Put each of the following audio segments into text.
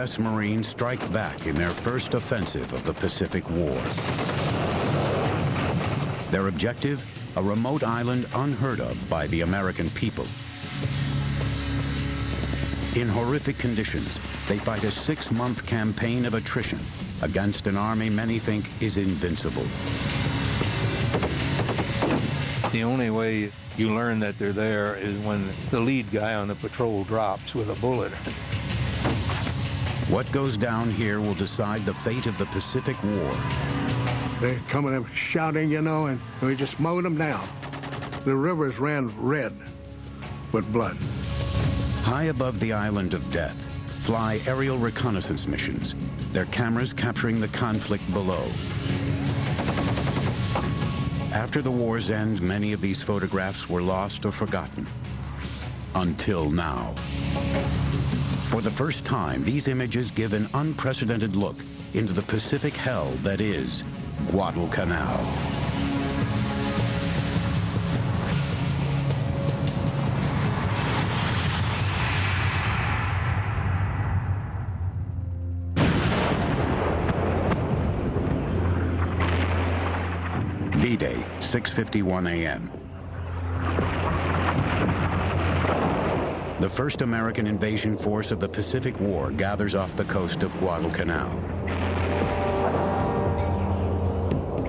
U.S. Marines strike back in their first offensive of the Pacific War. Their objective, a remote island unheard of by the American people. In horrific conditions, they fight a 6-month campaign of attrition against an army many think is invincible. The only way you learn that they're there is when the lead guy on the patrol drops with a bullet. What goes down here will decide the fate of the Pacific War. They're coming up shouting, you know, and we just mowed them down. The rivers ran red with blood. High above the island of death fly aerial reconnaissance missions, their cameras capturing the conflict below. After the war's end, many of these photographs were lost or forgotten. Until now. For the first time, these images give an unprecedented look into the Pacific hell that is Guadalcanal. D-Day, 6:51 a.m. The first American invasion force of the Pacific War gathers off the coast of Guadalcanal.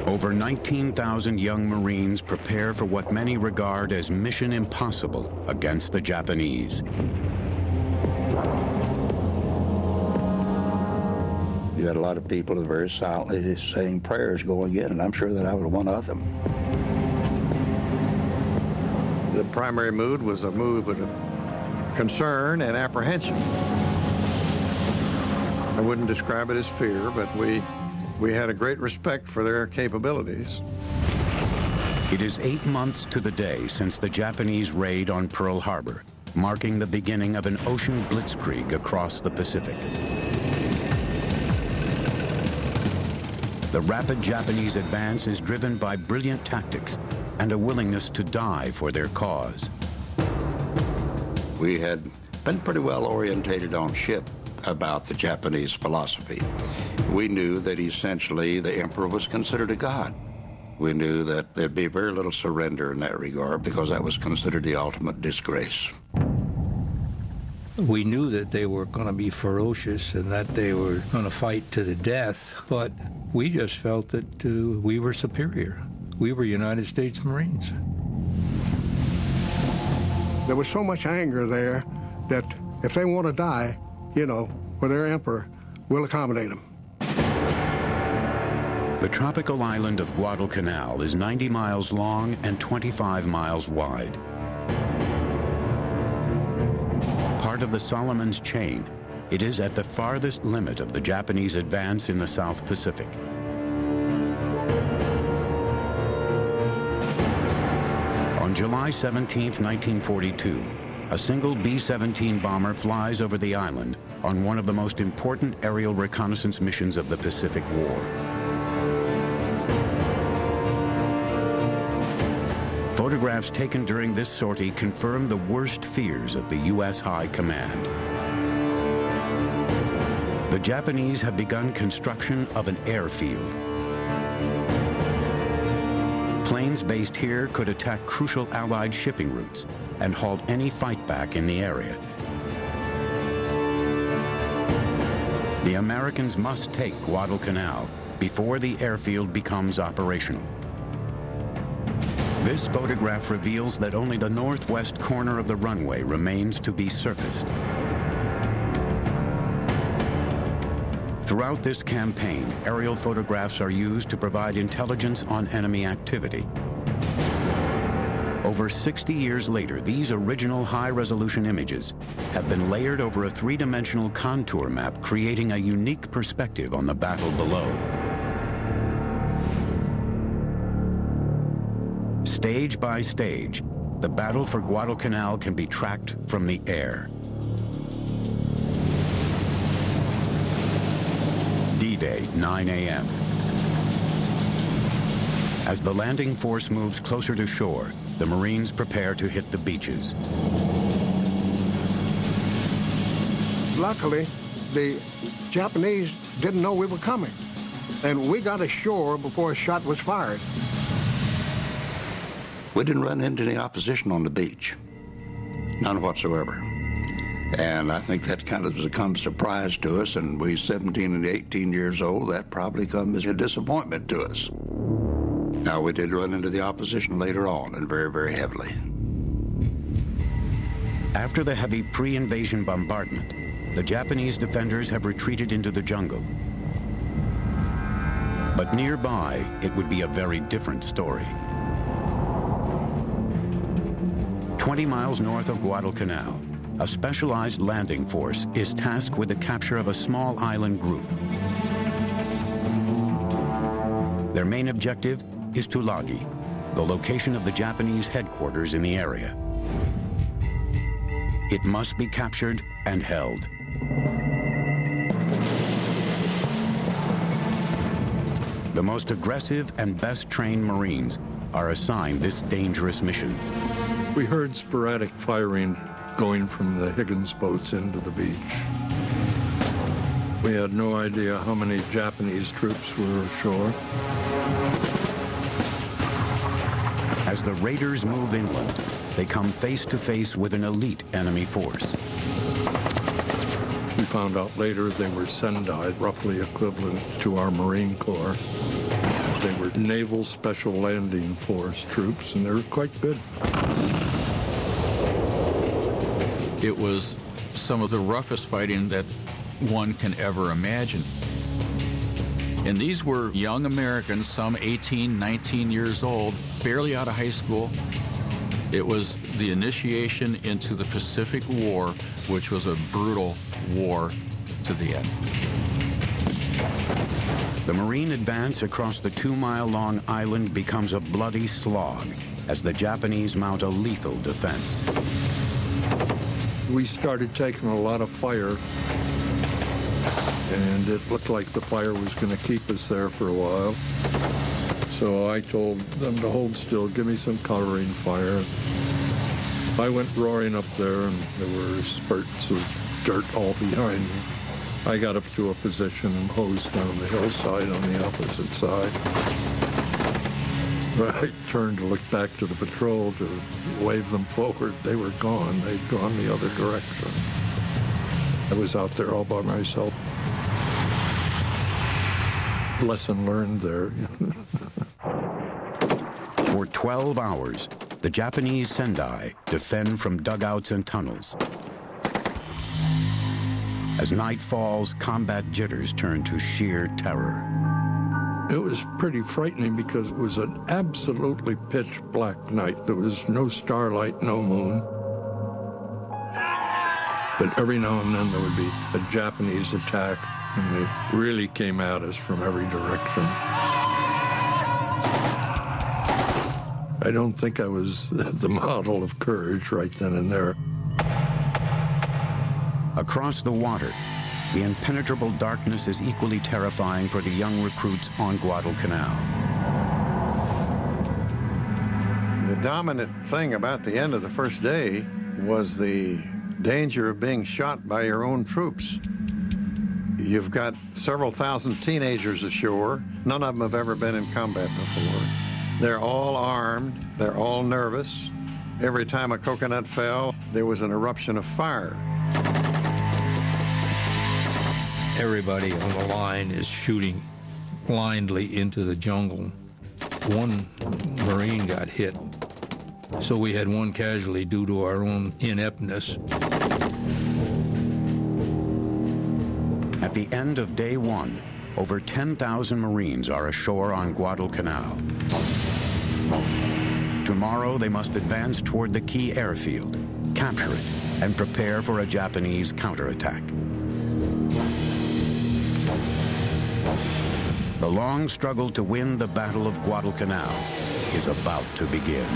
Over 19,000 young Marines prepare for what many regard as mission impossible against the Japanese. You had a lot of people that were very silently saying prayers going in, and I'm sure that I was one of them. The primary mood was a mood of concern and apprehension. I wouldn't describe it as fear, but we had a great respect for their capabilities. It is 8 months to the day since the Japanese raid on Pearl Harbor, marking the beginning of an ocean blitzkrieg across the Pacific. The rapid Japanese advance is driven by brilliant tactics and a willingness to die for their cause. We had been pretty well orientated on ship about the Japanese philosophy. We knew that essentially the emperor was considered a god. We knew that there'd be very little surrender in that regard because that was considered the ultimate disgrace. We knew that they were going to be ferocious and that they were going to fight to the death, but we just felt that we were superior. We were United States Marines. There was so much anger there that if they want to die, you know, with their emperor, we'll accommodate them. The tropical island of Guadalcanal is 90 miles long and 25 miles wide. Part of the Solomon's chain, it is at the farthest limit of the Japanese advance in the South Pacific. On July 17, 1942, a single B-17 bomber flies over the island on one of the most important aerial reconnaissance missions of the Pacific War. Photographs taken during this sortie confirm the worst fears of the U.S. High Command. The Japanese have begun construction of an airfield. Planes based here could attack crucial Allied shipping routes and halt any fightback in the area. The Americans must take Guadalcanal before the airfield becomes operational. This photograph reveals that only the northwest corner of the runway remains to be surfaced. Throughout this campaign, aerial photographs are used to provide intelligence on enemy activity. Over 60 years later, these original high-resolution images have been layered over a three-dimensional contour map, creating a unique perspective on the battle below. Stage by stage, the battle for Guadalcanal can be tracked from the air. D-Day, 9 a.m. As the landing force moves closer to shore, the Marines prepare to hit the beaches. Luckily, the Japanese didn't know we were coming. And we got ashore before a shot was fired. We didn't run into any opposition on the beach, none whatsoever. And I think that kind of has come surprise to us, and we 17 and 18 years old, that probably comes as a disappointment to us. Now, we did run into the opposition later on, and very, very heavily. After the heavy pre-invasion bombardment, the Japanese defenders have retreated into the jungle. But nearby, it would be a very different story. 20 miles north of Guadalcanal, a specialized landing force is tasked with the capture of a small island group. Their main objective is Tulagi, the location of the Japanese headquarters in the area. It must be captured and held. The most aggressive and best trained Marines are assigned this dangerous mission. We heard sporadic firing going from the Higgins boats into the beach. We had no idea how many Japanese troops were ashore. As the raiders move inland, they come face to face with an elite enemy force. We found out later they were Sendai, roughly equivalent to our Marine Corps. They were Naval Special Landing Force troops, and they were quite good. It was some of the roughest fighting that one can ever imagine. And these were young Americans, some 18, 19 years old, barely out of high school. It was the initiation into the Pacific War, which was a brutal war to the end. The Marine advance across the 2-mile-long island becomes a bloody slog as the Japanese mount a lethal defense. We started taking a lot of fire, and it looked like the fire was going to keep us there for a while. So I told them to hold still, give me some covering fire. I went roaring up there, and there were spurts of dirt all behind me. I got up to a position and hosed down the hillside on the opposite side. I turned to look back to the patrol to wave them forward. They were gone. They'd gone the other direction. I was out there all by myself. Lesson learned there. For 12 hours, the Japanese Sendai defend from dugouts and tunnels. As night falls, combat jitters turn to sheer terror. It was pretty frightening because it was an absolutely pitch black night. There was no starlight, no moon. But every now and then there would be a Japanese attack, and they really came at us from every direction. I don't think I was the model of courage right then and there. Across the water, the impenetrable darkness is equally terrifying for the young recruits on Guadalcanal. The dominant thing about the end of the first day was the danger of being shot by your own troops. You've got several thousand teenagers ashore. None of them have ever been in combat before. They're all armed. They're all nervous. Every time a coconut fell, there was an eruption of fire. Everybody on the line is shooting blindly into the jungle. One Marine got hit, so we had one casualty due to our own ineptness. At the end of day one, over 10,000 Marines are ashore on Guadalcanal. Tomorrow, they must advance toward the key airfield, capture it, and prepare for a Japanese counterattack. The long struggle to win the Battle of Guadalcanal is about to begin.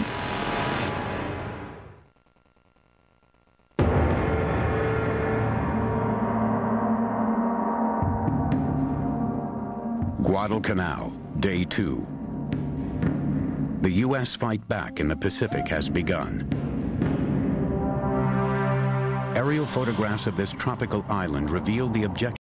Guadalcanal, Day 2. The U.S. fight back in the Pacific has begun. Aerial photographs of this tropical island revealed the objective.